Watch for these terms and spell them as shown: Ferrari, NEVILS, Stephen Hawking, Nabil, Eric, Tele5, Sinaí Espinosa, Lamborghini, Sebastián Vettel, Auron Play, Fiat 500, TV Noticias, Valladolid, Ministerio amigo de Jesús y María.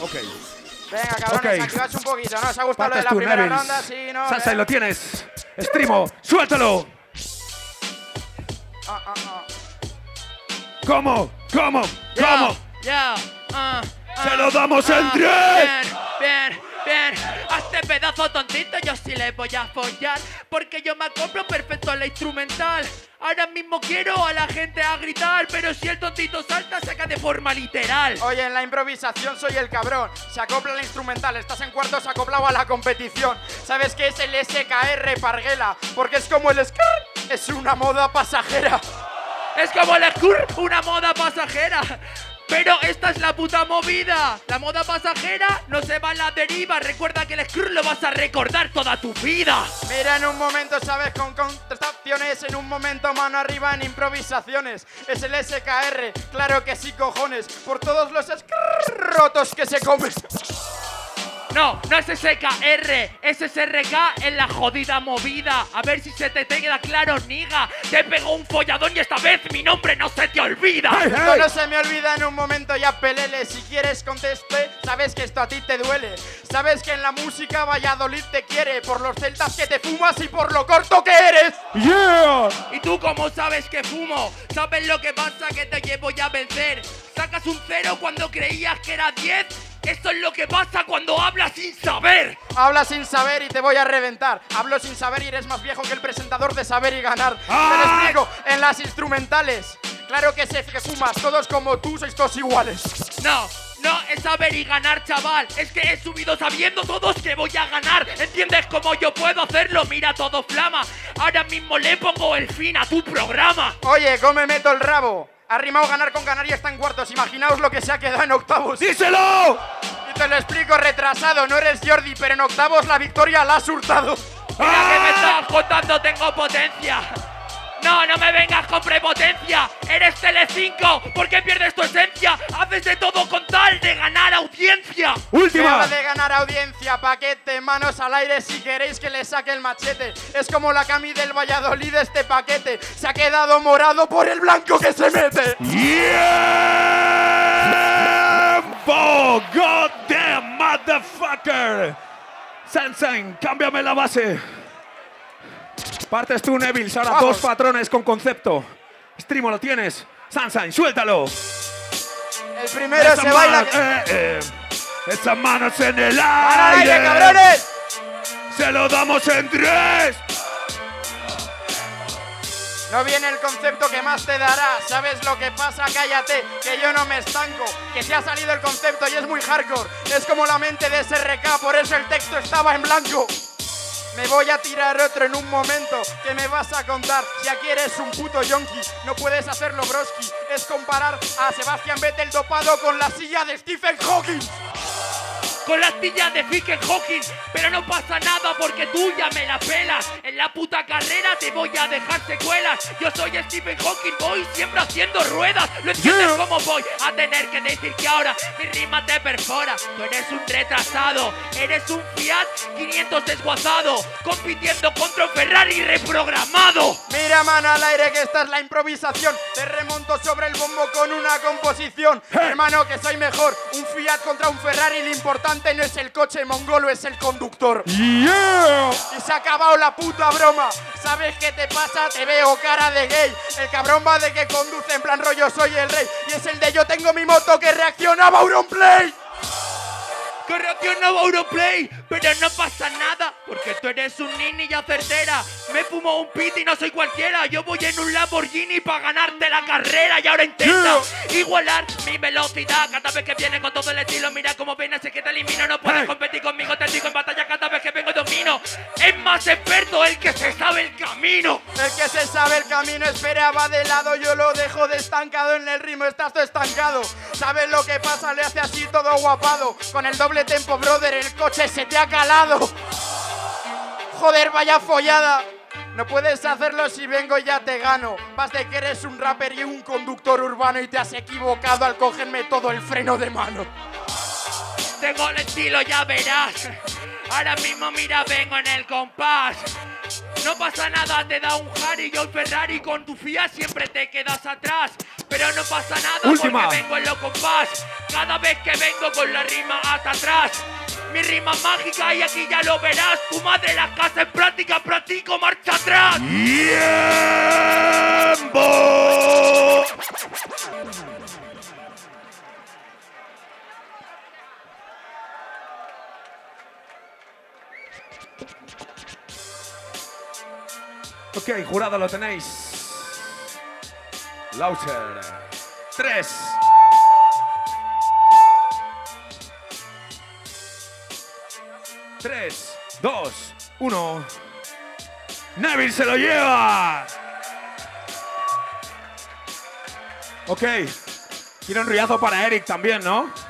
Ok. Venga, cabrones, activadse un poquito, ¿no? ¿Os ha gustado lo de la primera ronda? Sí, no. Salsa, y lo tienes. Extremo, suéltalo. ¿Cómo? ¿Cómo? ¿Cómo? Ya. ¡Se lo damos en 3! Bien, bien, a este pedazo tontito yo sí le voy a follar, porque yo me acoplo perfecto a la instrumental. Ahora mismo quiero a la gente a gritar, pero si el tontito salta, saca de forma literal. Oye, en la improvisación soy el cabrón. Se acopla la instrumental, estás en cuartos acoplado a la competición. ¿Sabes qué es el SKR, Parguela? Porque es como el skr, es una moda pasajera. Es como el skr, una moda pasajera. Pero esta es la puta movida. La moda pasajera no se va a la deriva. Recuerda que el screw lo vas a recordar toda tu vida. Mira, en un momento, ¿sabes? Con contracciones. En un momento, mano arriba en improvisaciones. Es el SKR. Claro que sí, cojones. Por todos los screw rotos que se comen. No, no es SKR, es SRK en la jodida movida. A ver si se te queda claro, niga. Te pegó un folladón y esta vez mi nombre no se te olvida. Hey, hey. Esto no se me olvida, en un momento ya pelele. Si quieres conteste, sabes que esto a ti te duele. Sabes que en la música Valladolid te quiere. Por los celtas que te fumas y por lo corto que eres. Yeah. ¿Y tú cómo sabes que fumo? ¿Sabes lo que pasa? Que te llevo ya a vencer. Sacas un 0 cuando creías que era 10. Esto es lo que pasa cuando hablas sin saber. Hablas sin saber y te voy a reventar. Hablo sin saber y eres más viejo que el presentador de Saber y Ganar. ¡Ah! Te lo explico, en las instrumentales. Claro que sé que fumas, todos como tú sois todos iguales. No, no es Saber y Ganar, chaval. Es que he subido sabiendo todos que voy a ganar. ¿Entiendes cómo yo puedo hacerlo? Mira, todo flama. Ahora mismo le pongo el fin a tu programa. Oye, ¿cómo me meto el rabo? Ha rimado ganar con ganar y está en cuartos. Imaginaos lo que se ha quedado en octavos. ¡Díselo! Y te lo explico, retrasado. No eres Jordi, pero en octavos la victoria la has hurtado. Mira, ¡ah! Que me estás contando, tengo potencia. No, no me vengas con prepotencia. Eres Tele5, ¿por qué pierdes tu esencia? Haces de todo con tal de ganar audiencia. Última. De ganar audiencia, paquete, manos al aire si queréis que le saque el machete. Es como la cami del Valladolid, este paquete. Se ha quedado morado por el blanco que se mete. Yeah! God damn motherfucker. Sansan, cámbiame la base. Partes tú, Neville. Ahora vamos. Dos patrones con concepto. Strimo, lo tienes. Sansan, suéltalo. El primero esa se baila. Esas manos en el aire, cabrones. Se lo damos en 3. No viene el concepto que más te dará. ¿Sabes lo que pasa? Cállate, que yo no me estanco. Que se ha salido el concepto y es muy hardcore. Es como la mente de SRK, por eso el texto estaba en blanco. Me voy a tirar otro en un momento. ¿Qué me vas a contar? Si aquí eres un puto yonki, no puedes hacerlo, broski. Es comparar a Sebastián Vettel dopado con la silla de Stephen Hawking. Con la silla de Stephen Hawking. Pero no pasa nada porque tú ya me la pelas. En la puta carrera te voy a dejar secuelas. Yo soy Stephen Hawking, voy siempre haciendo ruedas. ¿Lo entiendes cómo voy a tener que decir que ahora mi rima te perfora? Tú eres un retrasado, eres un Fiat 500 desguazado, compitiendo contra un Ferrari reprogramado. Mira, mano al aire, que esta es la improvisación. Te remonto sobre el bombo con una composición. Hermano, que soy mejor, un Fiat contra un Ferrari. Lo importante no es el coche mongolo, es el conductor. Yeah. Y se ha acabado la puta broma. ¿Sabes qué te pasa? Te veo cara de gay. El cabrón va de que conduce en plan rollo soy el rey. Y es el de yo tengo mi moto que reaccionaba a Auron Play. Que reaccionaba a Auron Play. Pero no pasa nada porque tú eres un ninja certera. Me fumo un pit y no soy cualquiera. Yo voy en un Lamborghini para ganarte la carrera. Y ahora intenta igualar mi velocidad. Cada vez que viene con todo el estilo, mira cómo viene, sé que te elimino. No puedes competir conmigo, te digo en batalla. Cada vez que vengo domino. Es más experto el que se sabe el camino. El que se sabe el camino. Esperaba de lado, yo lo dejo de estancado. En el ritmo estás todo estancado. ¿Sabes lo que pasa? Le hace así todo guapado. Con el doble tempo, brother, el coche se te ha calado. Joder, vaya follada. No puedes hacerlo, si vengo ya te gano. Vas de que eres un rapper y un conductor urbano y te has equivocado al cogerme todo el freno de mano. Tengo el estilo, ya verás. Ahora mismo mira, vengo en el compás. No pasa nada, te da un Harry, yo el Ferrari con tu Fiat siempre te quedas atrás. Pero pero no pasa nada. Última. Porque vengo en los compás, cada vez que vengo con la rima hasta atrás. Mi rima mágica y aquí ya lo verás. Tu madre las casa en práctica, practico marcha atrás. ¡Tiempo! Ok, jurado, lo tenéis. Lauser. 3. Tres, dos, uno. Nabil se lo lleva. Ok. Quiero un riazo para Eric también, ¿no?